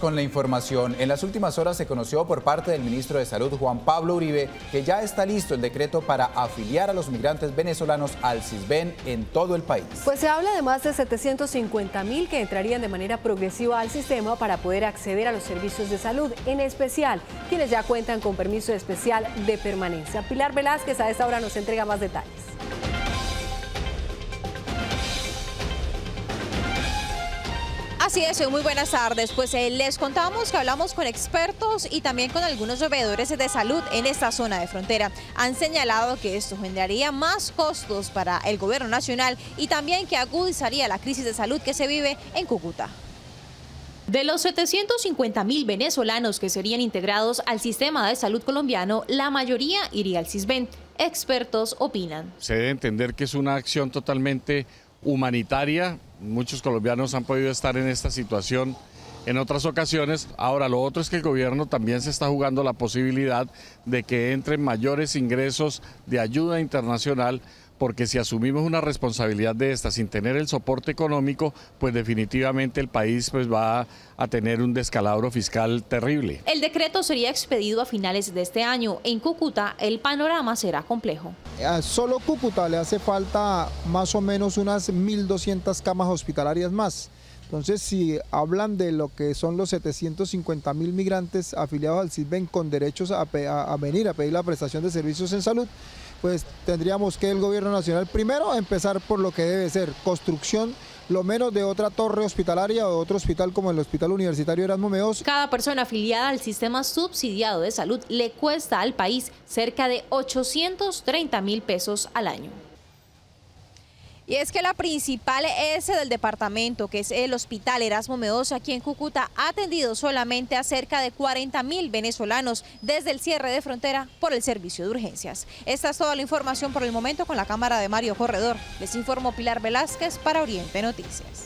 Con la información, en las últimas horas se conoció por parte del ministro de Salud, Juan Pablo Uribe, que ya está listo el decreto para afiliar a los migrantes venezolanos al Sisbén en todo el país. Pues se habla de más de 750.000 que entrarían de manera progresiva al sistema para poder acceder a los servicios de salud, en especial quienes ya cuentan con permiso especial de permanencia. Pilar Velázquez a esta hora nos entrega más detalles. Así es, muy buenas tardes. Pues les contamos que hablamos con expertos y también con algunos proveedores de salud en esta zona de frontera. Han señalado que esto generaría más costos para el gobierno nacional y también que agudizaría la crisis de salud que se vive en Cúcuta. De los 750.000 venezolanos que serían integrados al sistema de salud colombiano, la mayoría iría al Sisbén. Expertos opinan. Se debe entender que es una acción totalmente humanitaria. Muchos colombianos han podido estar en esta situación en otras ocasiones. Ahora, lo otro es que el gobierno también se está jugando la posibilidad de que entren mayores ingresos de ayuda internacional, porque si asumimos una responsabilidad de esta sin tener el soporte económico, pues definitivamente el país va a tener un descalabro fiscal terrible. El decreto sería expedido a finales de este año. En Cúcuta el panorama será complejo. A solo Cúcuta le hace falta más o menos unas 1.200 camas hospitalarias más. Entonces, si hablan de lo que son los 750.000 migrantes afiliados al Sisbén con derechos a venir a pedir la prestación de servicios en salud, pues tendríamos que el gobierno nacional primero empezar por lo que debe ser construcción, lo menos de otra torre hospitalaria o otro hospital como el Hospital Universitario Erasmo Meoz. Cada persona afiliada al sistema subsidiado de salud le cuesta al país cerca de 830.000 pesos al año. Y es que la principal ES del departamento, que es el Hospital Erasmo Meoz, aquí en Cúcuta, ha atendido solamente a cerca de 40.000 venezolanos desde el cierre de frontera por el servicio de urgencias. Esta es toda la información por el momento. Con la cámara de Mario Corredor, les informó Pilar Velázquez para Oriente Noticias.